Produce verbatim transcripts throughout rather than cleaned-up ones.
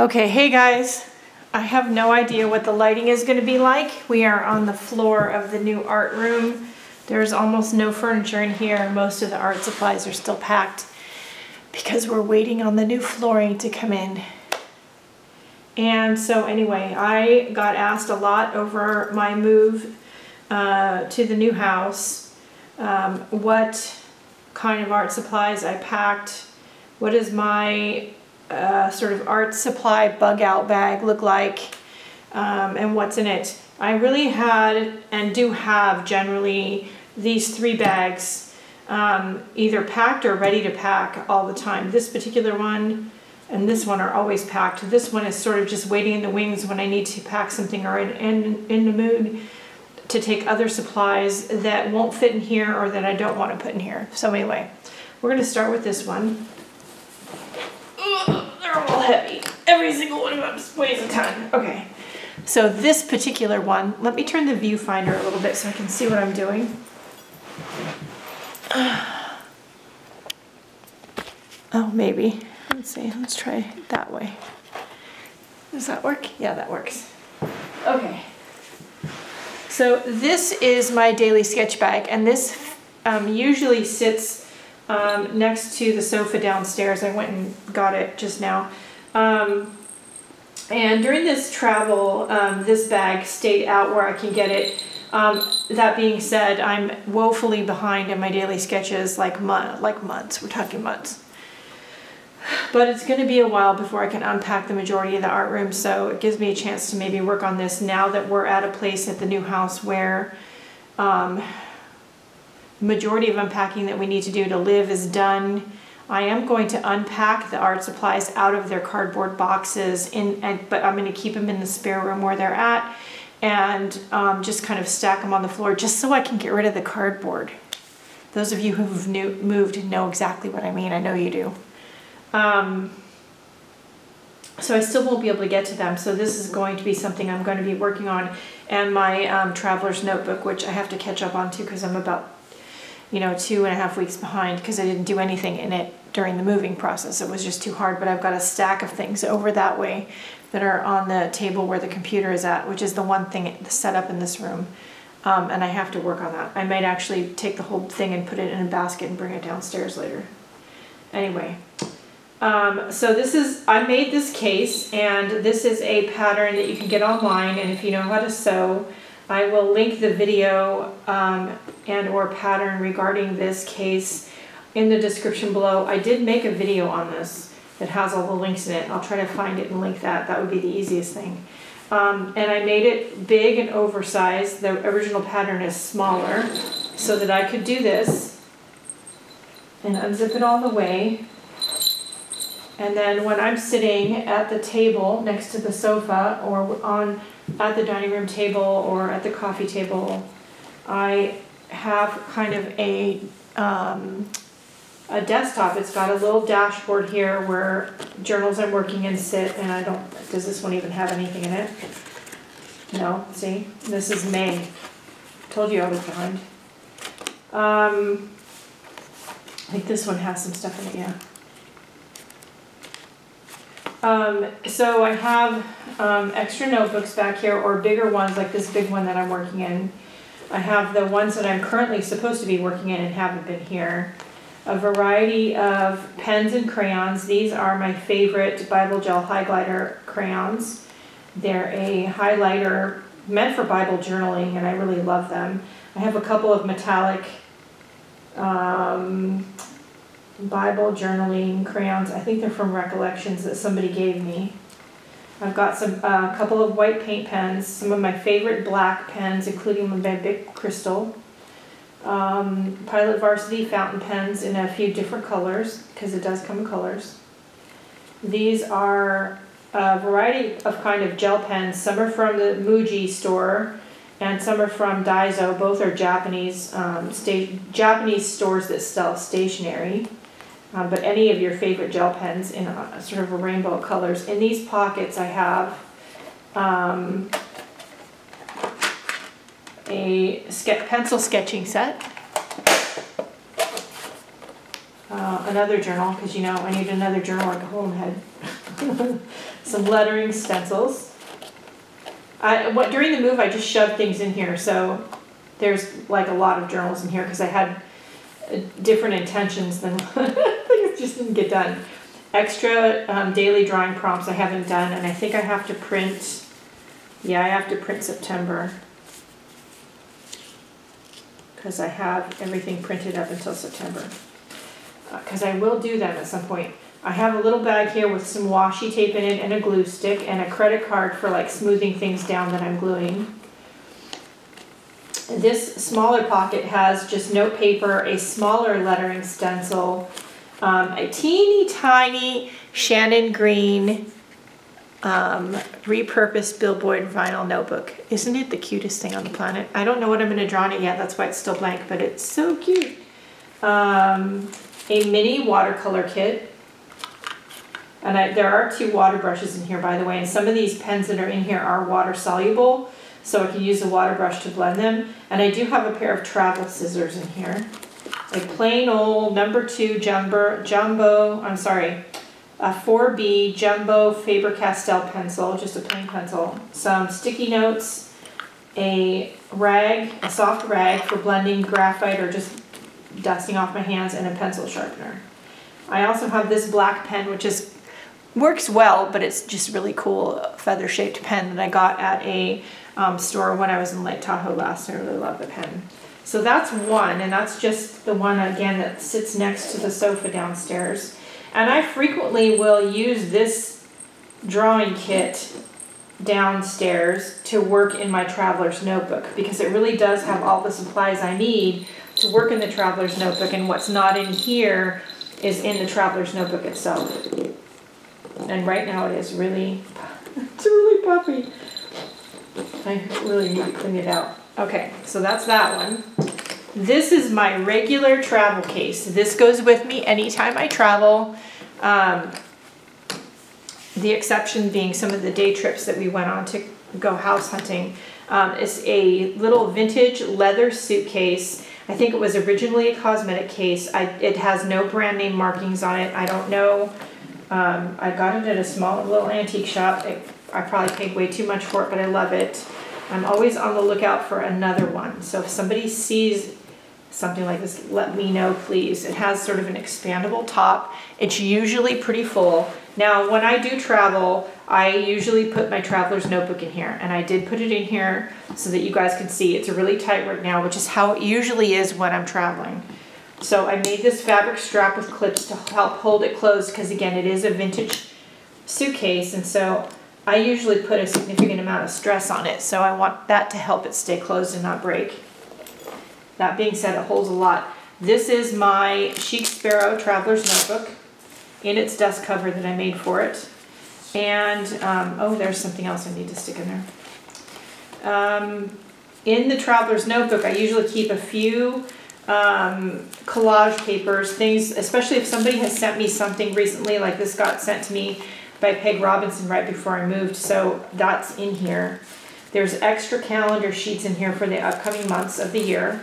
Okay, hey guys. I have no idea what the lighting is going to be like. We are on the floor of the new art room. There's almost no furniture in here. Most of the art supplies are still packed because we're waiting on the new flooring to come in. And so anyway, I got asked a lot over my move uh, to the new house, um, what kind of art supplies I packed, what is my Uh, sort of art supply bug out bag look like, um, and what's in it. I really had and do have generally these three bags um, either packed or ready to pack all the time. This particular one and this one are always packed. This one is sort of just waiting in the wings when I need to pack something or in, in, in the mood to take other supplies that won't fit in here or that I don't want to put in here. So anyway, we're going to start with this one. Heavy. Every single one of them weighs a ton. Okay, so this particular one, let me turn the viewfinder a little bit so I can see what I'm doing. Oh, maybe. Let's see, let's try that way. Does that work? Yeah, that works. Okay, so this is my daily sketch bag, and this um, usually sits Um, next to the sofa downstairs. I went and got it just now. Um, and during this travel, um, this bag stayed out where I can get it. Um, that being said, I'm woefully behind in my daily sketches, like, mon like months. We're talking months. But it's going to be a while before I can unpack the majority of the art room, so it gives me a chance to maybe work on this now that we're at a place at the new house where... Um, majority of unpacking that we need to do to live is done. I am going to unpack the art supplies out of their cardboard boxes, in, and, but I'm going to keep them in the spare room where they're at and um, just kind of stack them on the floor just so I can get rid of the cardboard. Those of you who've new, moved know exactly what I mean. I know you do. Um, so I still won't be able to get to them. So this is going to be something I'm going to be working on, and my um, traveler's notebook, which I have to catch up on too because I'm about you know, two and a half weeks behind because I didn't do anything in it during the moving process. It was just too hard, but I've got a stack of things over that way that are on the table where the computer is at, which is the one thing set up in this room. Um, and I have to work on that. I might actually take the whole thing and put it in a basket and bring it downstairs later. Anyway, um, so this is, I made this case, and this is a pattern that you can get online, and if you know how to sew, I will link the video um, and or pattern regarding this case in the description below. I did make a video on this that has all the links in it. I'll try to find it and link that. That would be the easiest thing. Um, and I made it big and oversized. The original pattern is smaller so that I could do this and unzip it all the way. And then when I'm sitting at the table next to the sofa or on at the dining room table or at the coffee table, I have kind of a, um, a desktop. It's got a little dashboard here where journals I'm working in sit, and I don't, does this one even have anything in it? No, see? This is May. Told you I was behind. Um, I think this one has some stuff in it, yeah. Um, so I have um, extra notebooks back here, or bigger ones like this big one that I'm working in. I have the ones that I'm currently supposed to be working in and haven't been here. A variety of pens and crayons. These are my favorite Bible Gel High Glider crayons. They're a highlighter meant for Bible journaling, and I really love them. I have a couple of metallic um, Bible journaling crayons. I think they're from Recollections that somebody gave me. I've got some a uh, couple of white paint pens, some of my favorite black pens, including the Bic Crystal, um, Pilot Varsity fountain pens in a few different colors because it does come in colors. These are a variety of kind of gel pens. Some are from the Muji store, and some are from Daiso. Both are Japanese um, sta Japanese stores that sell stationery. Um, but any of your favorite gel pens in a, sort of a rainbow of colors. In these pockets I have um, a ske pencil sketching set, uh, another journal, because you know I need another journal like a hole in the head. some lettering stencils. I, what, during the move, I just shoved things in here, so there's like a lot of journals in here because I had different intentions than things just didn't get done. Extra um, daily drawing prompts I haven't done, and I think I have to print, yeah, I have to print September because I have everything printed up until September. Because uh, I will do them at some point. I have a little bag here with some washi tape in it and a glue stick and a credit card for like smoothing things down that I'm gluing. This smaller pocket has just notepaper, a smaller lettering stencil, um, a teeny tiny Shannon Green um, repurposed billboard vinyl notebook. Isn't it the cutest thing on the planet? I don't know what I'm going to draw on it yet. That's why it's still blank, but it's so cute. Um, a mini watercolor kit. And I, there are two water brushes in here, by the way, and some of these pens that are in here are water soluble, so I can use a water brush to blend them. And I do have a pair of travel scissors in here, a plain old number two jumbo, jumbo I'm sorry, a four B jumbo Faber-Castell pencil, just a plain pencil, some sticky notes, a rag, a soft rag for blending graphite or just dusting off my hands, and a pencil sharpener. I also have this black pen, which is works well, but it's just really cool feather-shaped pen that I got at a um, store when I was in Lake Tahoe last. I really love the pen. So that's one, and that's just the one, again, that sits next to the sofa downstairs. And I frequently will use this drawing kit downstairs to work in my traveler's notebook because it really does have all the supplies I need to work in the traveler's notebook, and what's not in here is in the traveler's notebook itself. And right now it is really, it's really puffy. I really need to clean it out. Okay, so that's that one. This is my regular travel case. This goes with me anytime I travel. Um, the exception being some of the day trips that we went on to go house hunting. Um, it's a little vintage leather suitcase. I think it was originally a cosmetic case. I, it has no brand name markings on it. I don't know. Um, I got it at a small little antique shop. It, I probably paid way too much for it, but I love it. I'm always on the lookout for another one. So if somebody sees something like this, let me know, please. It has sort of an expandable top. It's usually pretty full. Now, when I do travel, I usually put my traveler's notebook in here, and I did put it in here so that you guys can see. It's really tight right now, which is how it usually is when I'm traveling. So I made this fabric strap with clips to help hold it closed because, again, it is a vintage suitcase, and so I usually put a significant amount of stress on it, so I want that to help it stay closed and not break. That being said, it holds a lot. This is my Chic Sparrow traveler's notebook in its dust cover that I made for it. And, um, oh, there's something else I need to stick in there. Um, in the traveler's notebook, I usually keep a few um, collage papers, things, especially if somebody has sent me something recently, like this got sent to me by Peg Robinson right before I moved, so that's in here. There's extra calendar sheets in here for the upcoming months of the year.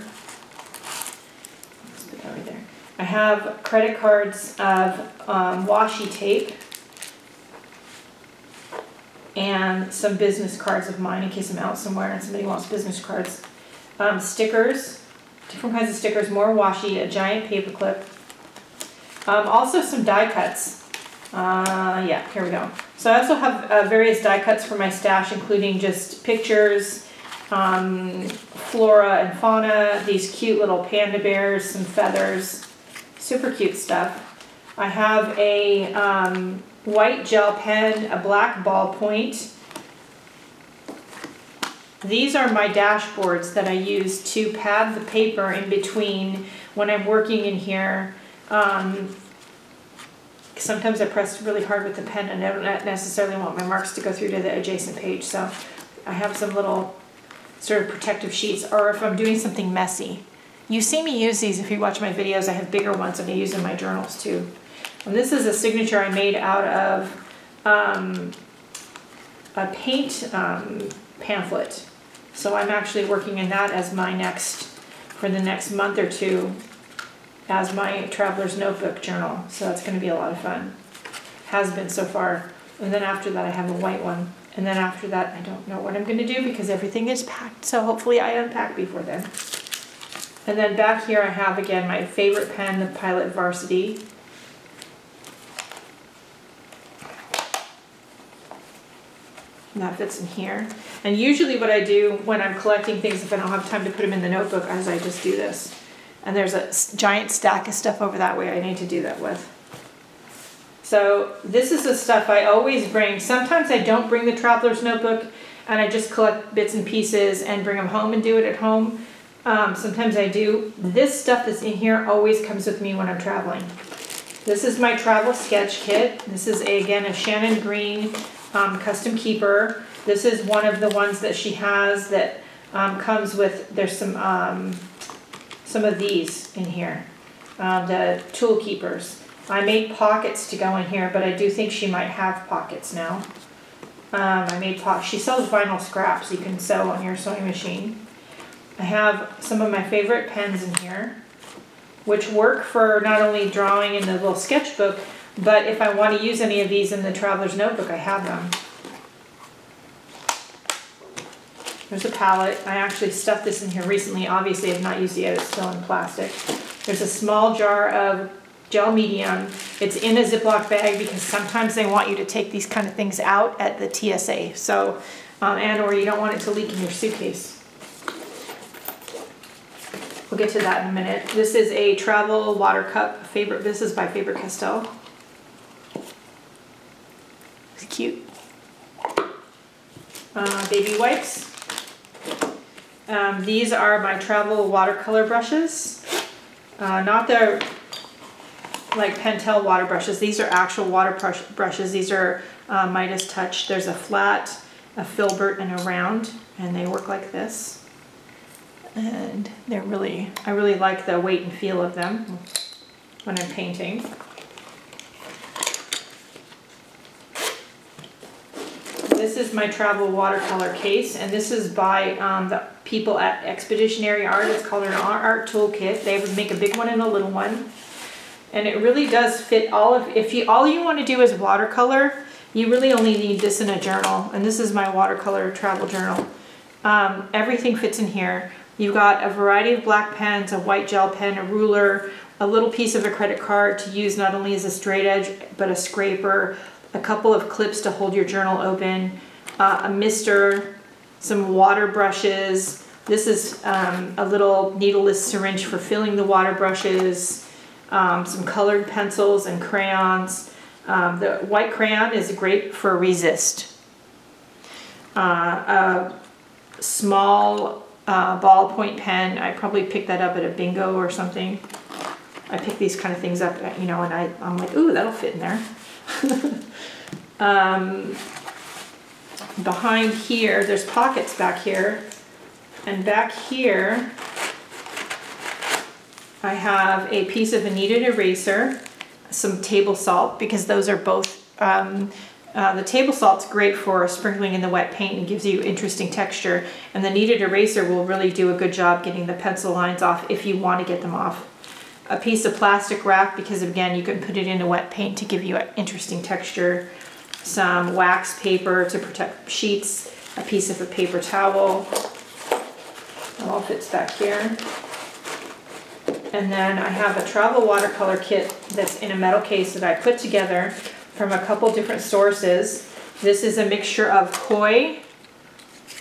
Let's put that right there. I have credit cards of um, washi tape and some business cards of mine in case I'm out somewhere and somebody wants business cards. Um, stickers, different kinds of stickers, more washi, a giant paper clip. Um, also some die cuts. Uh, yeah, here we go. So I also have uh, various die cuts for my stash, including just pictures, um, flora and fauna, these cute little panda bears, some feathers, super cute stuff. I have a um, white gel pen, a black ballpoint. These are my dashboards that I use to pad the paper in between when I'm working in here. Um, sometimes I press really hard with the pen and I don't necessarily want my marks to go through to the adjacent page, so I have some little sort of protective sheets, or if I'm doing something messy. You see me use these if you watch my videos. I have bigger ones and I use in my journals too. And this is a signature I made out of um, a paint um, pamphlet. So I'm actually working in that as my next, for the next month or two, as my traveler's notebook journal. So that's going to be a lot of fun. Has been so far. And then after that I have a white one. And then after that I don't know what I'm going to do because everything is packed. So hopefully I unpack before then. And then back here I have again my favorite pen, the Pilot Varsity. And that fits in here. And usually what I do when I'm collecting things, if I don't have time to put them in the notebook, is I just do this. And there's a giant stack of stuff over that way I need to do that with. So this is the stuff I always bring. Sometimes I don't bring the traveler's notebook and I just collect bits and pieces and bring them home and do it at home. Um, sometimes I do. This stuff that's in here always comes with me when I'm traveling. This is my travel sketch kit. This is, a, again, a Shannon Green Um, custom keeper. This is one of the ones that she has that um, comes with, there's some um, some of these in here, um, the tool keepers. I made pockets to go in here, but I do think she might have pockets now. Um, I made pockets. She sells vinyl scraps you can sew on your sewing machine. I have some of my favorite pens in here, which work for not only drawing in the little sketchbook, but if I want to use any of these in the traveler's notebook, I have them. There's a palette. I actually stuffed this in here recently. Obviously, I've not used it yet. It's still in plastic. There's a small jar of gel medium. It's in a Ziploc bag because sometimes they want you to take these kind of things out at the T S A. So, um, and or you don't want it to leak in your suitcase. We'll get to that in a minute. This is a travel water cup. Favorite. This is by Faber-Castell. It's cute. Uh, baby wipes. Um, these are my travel watercolor brushes. Uh, not the like Pentel water brushes. These are actual water brush brushes. These are uh, Midas Touch. There's a flat, a filbert, and a round, and they work like this. And they're really, I really like the weight and feel of them when I'm painting. This is my travel watercolor case, and this is by um, the people at Expeditionary Art. It's called an art toolkit. They would make a big one and a little one, and it really does fit all of. If you all you want to do is watercolor, you really only need this in a journal. And this is my watercolor travel journal. Um, everything fits in here. You've got a variety of black pens, a white gel pen, a ruler, a little piece of a credit card to use not only as a straight edge but a scraper. A couple of clips to hold your journal open, uh, a mister, some water brushes. This is um, a little needleless syringe for filling the water brushes, um, some colored pencils and crayons. Um, the white crayon is great for resist. Uh, a small uh, ballpoint pen. I probably picked that up at a bingo or something. I pick these kind of things up, you know, and I, I'm like, ooh, that'll fit in there. um, behind here, there's pockets back here, and back here I have a piece of a kneaded eraser, some table salt, because those are both, um, uh, the table salt's great for sprinkling in the wet paint and gives you interesting texture, and the kneaded eraser will really do a good job getting the pencil lines off if you want to get them off. A piece of plastic wrap, because again you can put it into wet paint to give you an interesting texture. Some wax paper to protect sheets. A piece of a paper towel. It all fits back here. And then I have a travel watercolor kit that's in a metal case that I put together from a couple different sources. This is a mixture of Koi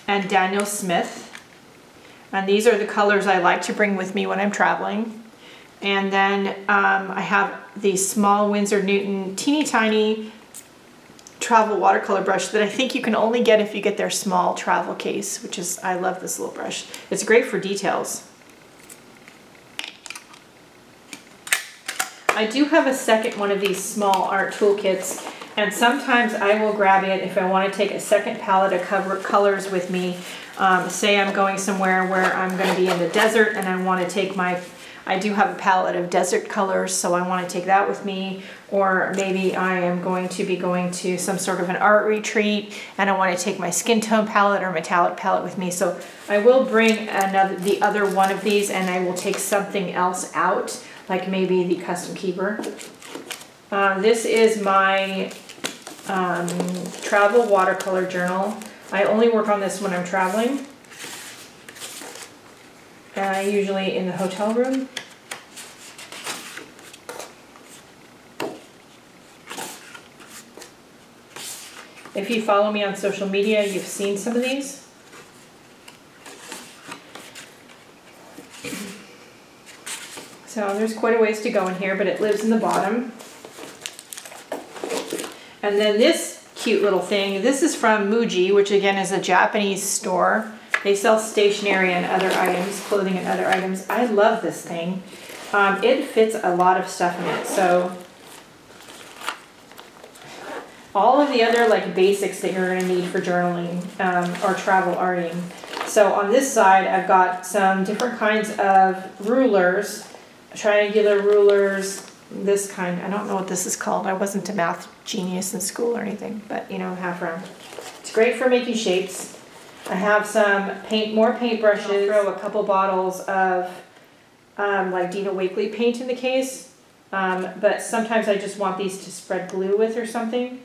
and Daniel Smith. And these are the colors I like to bring with me when I'm traveling. And then um, I have the small Winsor Newton teeny tiny travel watercolor brush that I think you can only get if you get their small travel case, which is, I love this little brush. It's great for details. I do have a second one of these small art toolkits, and sometimes I will grab it if I want to take a second palette of cover colors with me. Um, say I'm going somewhere where I'm going to be in the desert and I want to take my I do have a palette of desert colors, so I want to take that with me. Or maybe I am going to be going to some sort of an art retreat and I want to take my skin tone palette or metallic palette with me. So I will bring another, the other one of these, and I will take something else out, like maybe the custom keeper. Uh, this is my um, travel watercolor journal. I only work on this when I'm traveling, uh, usually in the hotel room. If you follow me on social media, you've seen some of these. So there's quite a ways to go in here, but it lives in the bottom. And then this cute little thing, this is from Muji, which again is a Japanese store. They sell stationery and other items, clothing and other items. I love this thing. Um, it fits a lot of stuff in it. So all of the other like basics that you're gonna need for journaling um, or travel arting. So on this side, I've got some different kinds of rulers, triangular rulers, this kind. I don't know what this is called. I wasn't a math genius in school or anything, but you know, half round. It's great for making shapes. I have some paint, more paintbrushes. I'll throw a couple bottles of um, like Dina Wakely paint in the case, um, but sometimes I just want these to spread glue with or something.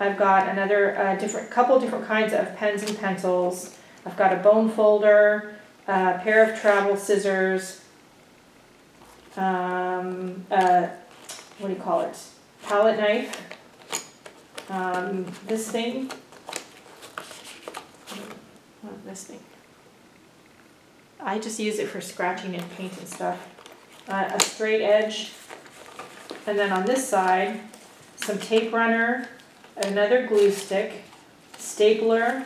I've got another uh, different couple different kinds of pens and pencils. I've got a bone folder, a pair of travel scissors, um, uh, what do you call it, palette knife, um, this thing, not this thing, I just use it for scratching and paint and stuff, uh, a straight edge, and then on this side, some tape runner, another glue stick, stapler,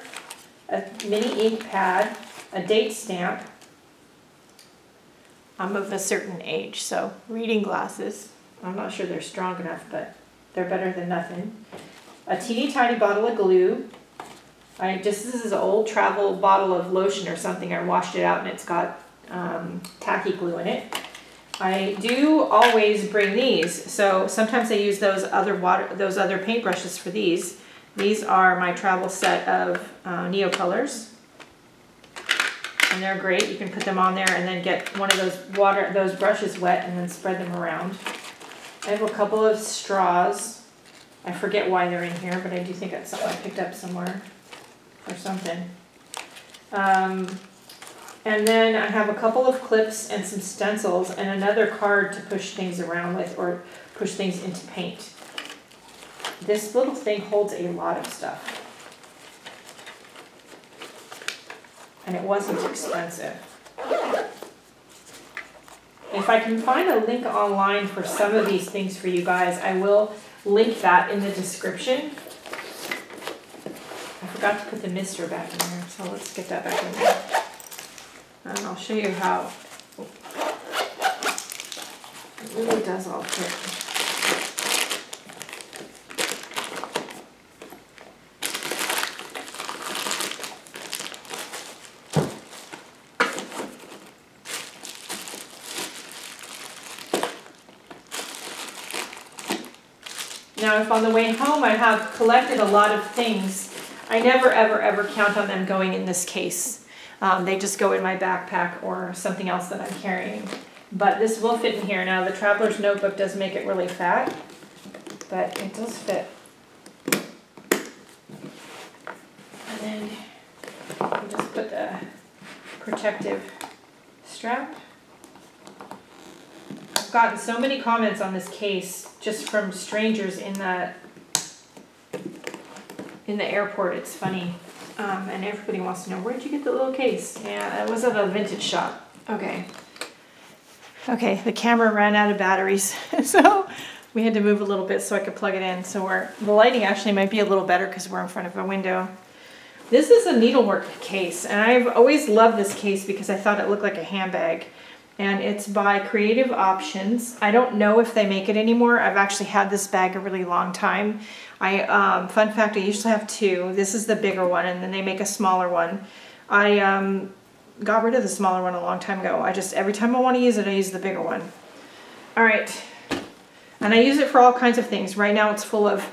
a mini ink pad, a date stamp. I'm of a certain age, so reading glasses. I'm not sure they're strong enough, but they're better than nothing. A teeny tiny bottle of glue. I just, this is an old travel bottle of lotion or something. I washed it out and it's got um, tacky glue in it. I do always bring these, so sometimes I use those other water, those other paintbrushes for these. These are my travel set of uh, Neocolors. And they're great. You can put them on there and then get one of those water, those brushes wet and then spread them around. I have a couple of straws. I forget why they're in here, but I do think that's something I picked up somewhere or something. Um, and then I have a couple of clips and some stencils and another card to push things around with or push things into paint. This little thing holds a lot of stuff. And it wasn't expensive. If I can find a link online for some of these things for you guys, I will link that in the description. I forgot to put the mister back in there, so let's get that back in there. And I'll show you how it really does all fit. Now, if on the way home I have collected a lot of things, I never, ever, ever count on them going in this case. Um, they just go in my backpack or something else that I'm carrying. But this will fit in here. Now, the Traveler's Notebook does make it really fat, but it does fit. And then I'll just put the protective strap. I've gotten so many comments on this case just from strangers in the in the airport. It's funny, um, and everybody wants to know, where'd you get the little case? Yeah, it was at a vintage shop. Okay, okay. The camera ran out of batteries, so we had to move a little bit so I could plug it in. So we're the lighting actually might be a little better because we're in front of a window. This is a needlework case, and I've always loved this case because I thought it looked like a handbag. And it's by Creative Options. I don't know if they make it anymore. I've actually had this bag a really long time. I, um, fun fact, I usually have two. This is the bigger one, and then they make a smaller one. I um, got rid of the smaller one a long time ago. I just, every time I want to use it, I use the bigger one. All right, and I use it for all kinds of things. Right now it's full of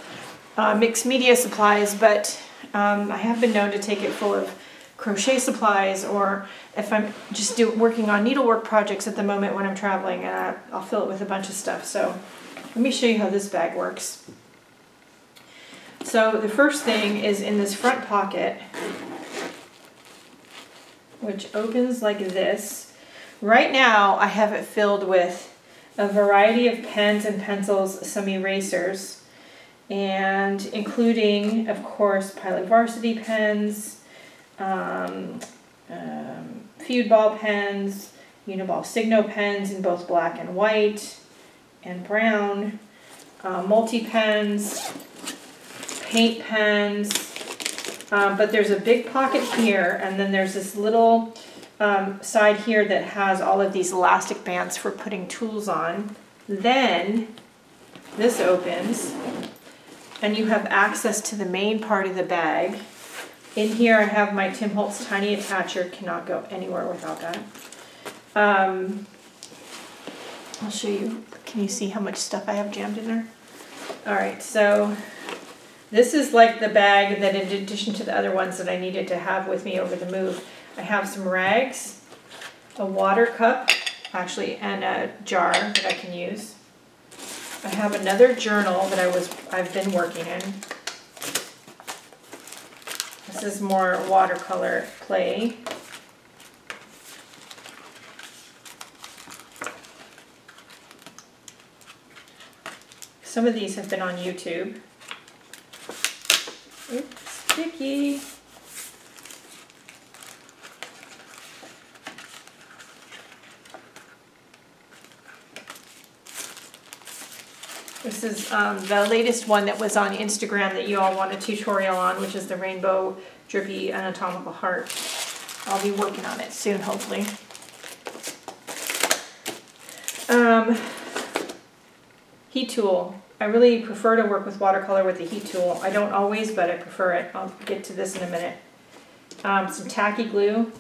uh, mixed media supplies, but um, I have been known to take it full of crochet supplies, or if I'm just do, working on needlework projects at the moment when I'm traveling, uh, I'll fill it with a bunch of stuff. So let me show you how this bag works. So the first thing is in this front pocket, which opens like this. Right now I have it filled with a variety of pens and pencils, some erasers, and including, of course, Pilot Varsity pens, um, um, feud ball pens, Uniball Signo pens in both black and white and brown, uh, multi-pens, paint pens, um, but there's a big pocket here, and then there's this little um, side here that has all of these elastic bands for putting tools on. Then this opens, and you have access to the main part of the bag. In here I have my Tim Holtz Tiny Attacher, cannot go anywhere without that. Um, I'll show you, can you see how much stuff I have jammed in there? All right, so this is like the bag that, in addition to the other ones that I needed to have with me over the move, I have some rags, a water cup, actually, and a jar that I can use. I have another journal that I was, I've been working in. This is more watercolor play. Some of these have been on YouTube. Oops, sticky. This is um, the latest one that was on Instagram that you all want a tutorial on, which is the rainbow drippy anatomical heart. I'll be working on it soon, hopefully. Um, heat tool. I really prefer to work with watercolor with the heat tool. I don't always, but I prefer it. I'll get to this in a minute. Um, some tacky glue,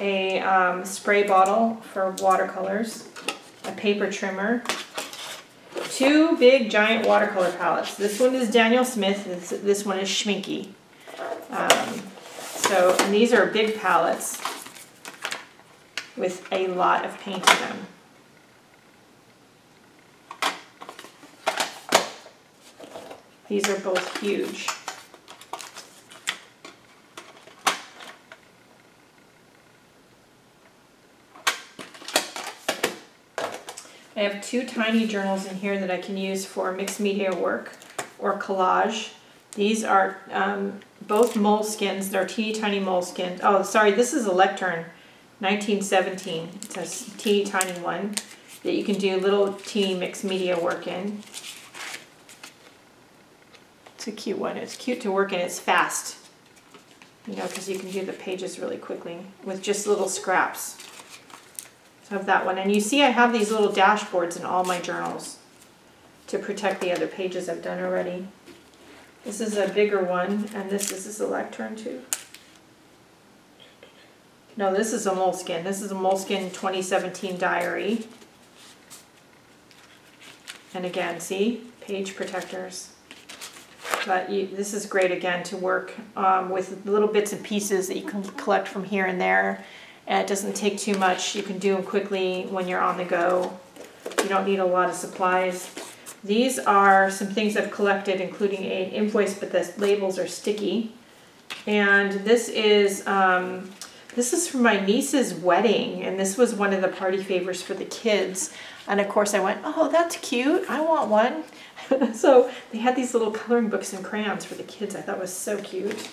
a um, spray bottle for watercolors, a paper trimmer, two big giant watercolor palettes. This one is Daniel Smith, this, this one is Schminke. Um, so, and these are big palettes with a lot of paint in them. These are both huge. I have two tiny journals in here that I can use for mixed media work or collage. These are um, both Moleskines. They're teeny tiny Moleskines. Oh, sorry, this is a Leuchtturm nineteen seventeen. It's a teeny tiny one that you can do little teeny mixed media work in. It's a cute one. It's cute to work in. It's fast, you know, because you can do the pages really quickly with just little scraps. So I have that one. And you see I have these little dashboards in all my journals to protect the other pages I've done already. This is a bigger one, and this, this is a Leuchtturm too. No, this is a Moleskine. This is a Moleskine twenty seventeen diary. And again, see? Page protectors. But you, this is great, again, to work um, with little bits and pieces that you can collect from here and there. And it doesn't take too much. You can do them quickly when you're on the go. You don't need a lot of supplies. These are some things I've collected, including an invoice, but the labels are sticky. And this is, um, this is for my niece's wedding. And this was one of the party favors for the kids. And of course I went, oh, that's cute. I want one. So they had these little coloring books and crayons for the kids. I thought it was so cute.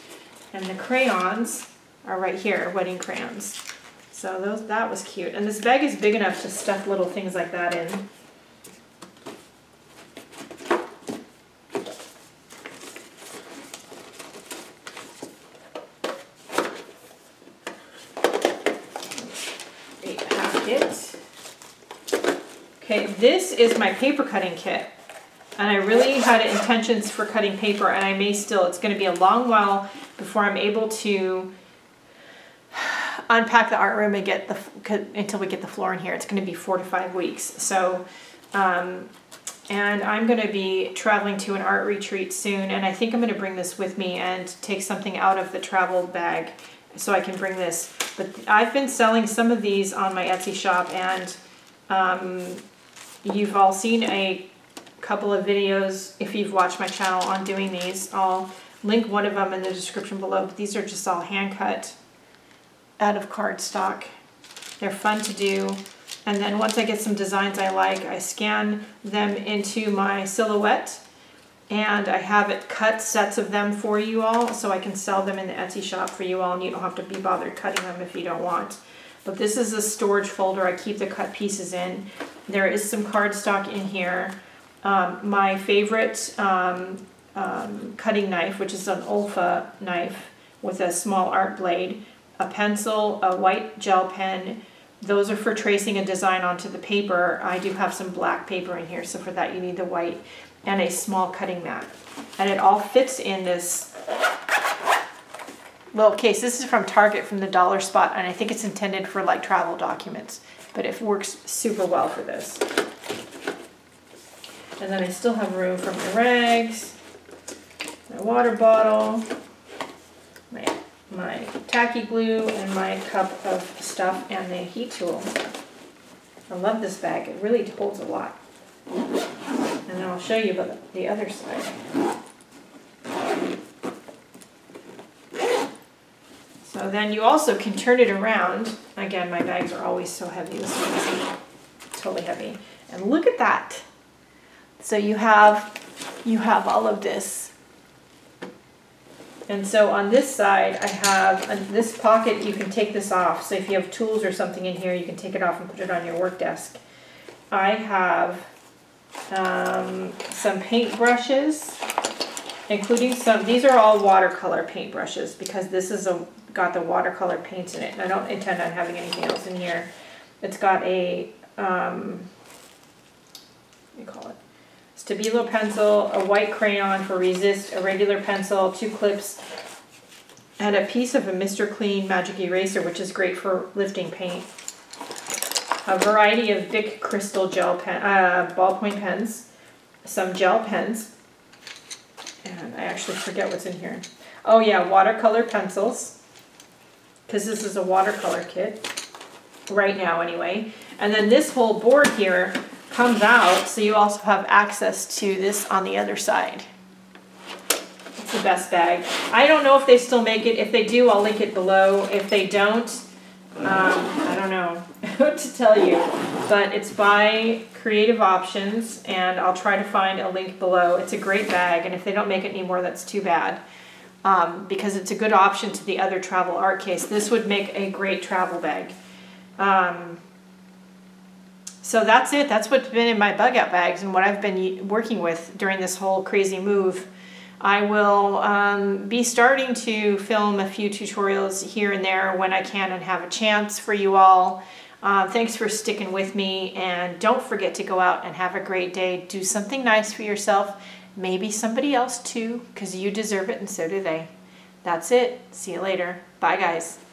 And the crayons are right here, wedding crayons. So those, that was cute. And this bag is big enough to stuff little things like that in. Great packet. Okay, this is my paper cutting kit. And I really had intentions for cutting paper, and I may still. It's going to be a long while before I'm able to unpack the art room and get the until we get the floor in here. It's going to be four to five weeks. So, um, and I'm going to be traveling to an art retreat soon, and I think I'm going to bring this with me and take something out of the travel bag so I can bring this. But I've been selling some of these on my Etsy shop, and um, you've all seen a couple of videos, if you've watched my channel, on doing these. I'll link one of them in the description below, but these are just all hand cut out of cardstock. They're fun to do. And then once I get some designs I like, I scan them into my Silhouette, and I have it cut sets of them for you all, so I can sell them in the Etsy shop for you all, and you don't have to be bothered cutting them if you don't want. But this is a storage folder I keep the cut pieces in. There is some cardstock in here. Um, my favorite um, um, cutting knife, which is an Olfa knife with a small art blade, a pencil, a white gel pen. Those are for tracing a design onto the paper. I do have some black paper in here, so for that you need the white, and a small cutting mat. And it all fits in this little case. This is from Target, from the dollar spot, and I think it's intended for like travel documents, but it works super well for this. And then I still have room for my rags, my water bottle, my, my tacky glue, and my cup of stuff, and the heat tool. I love this bag. It really holds a lot. And I'll show you about the other side. So then you also can turn it around. Again, my bags are always so heavy. This one's totally heavy. And look at that. So you have, you have all of this. And so on this side, I have a, this pocket. You can take this off. So if you have tools or something in here, you can take it off and put it on your work desk. I have Um, some paint brushes, including some, these are all watercolor paint brushes because this is a, got the watercolor paints in it, and I don't intend on having anything else in here. It's got a, um, what do you call it, Stabilo pencil, a white crayon for resist, a regular pencil, two clips, and a piece of a Mister Clean Magic Eraser, which is great for lifting paint. A variety of Bic Crystal gel pen, uh, ballpoint pens, some gel pens, and I actually forget what's in here. Oh yeah, watercolor pencils, because this is a watercolor kit, right now anyway. And then this whole board here comes out, so you also have access to this on the other side. It's the best bag. I don't know if they still make it. If they do, I'll link it below. If they don't, um, I don't know what to tell you, but it's by Creative Options, and I'll try to find a link below. It's a great bag, and if they don't make it anymore, that's too bad, um, because it's a good option to the other travel art case. This would make a great travel bag. Um, so that's it. That's what's been in my bug out bags and what I've been working with during this whole crazy move. I will um, be starting to film a few tutorials here and there when I can and have a chance for you all. Uh, thanks for sticking with me, and don't forget to go out and have a great day. Do something nice for yourself, maybe somebody else too, because you deserve it and so do they. That's it. See you later. Bye, guys.